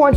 want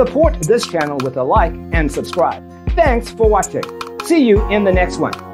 Support this channel with a like and subscribe. Thanks for watching. See you in the next one.